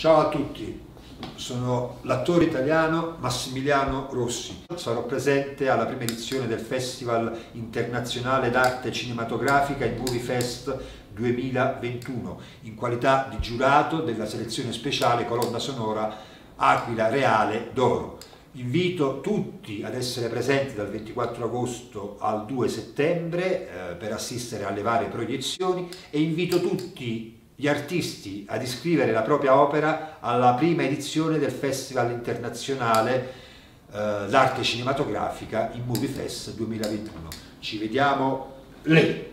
Ciao a tutti, sono l'attore italiano Massimiliano Rossi. Sarò presente alla prima edizione del Festival Internazionale d'Arte Cinematografica In Movie Fest 2021 in qualità di giurato della selezione speciale Colonna Sonora Aquila Reale d'Oro. Invito tutti ad essere presenti dal 24 agosto al 2 settembre per assistere alle varie proiezioni e invito tutti gli artisti ad iscrivere la propria opera alla prima edizione del Festival Internazionale d'Arte Cinematografica In Movie Fest 2021. Ci vediamo lì!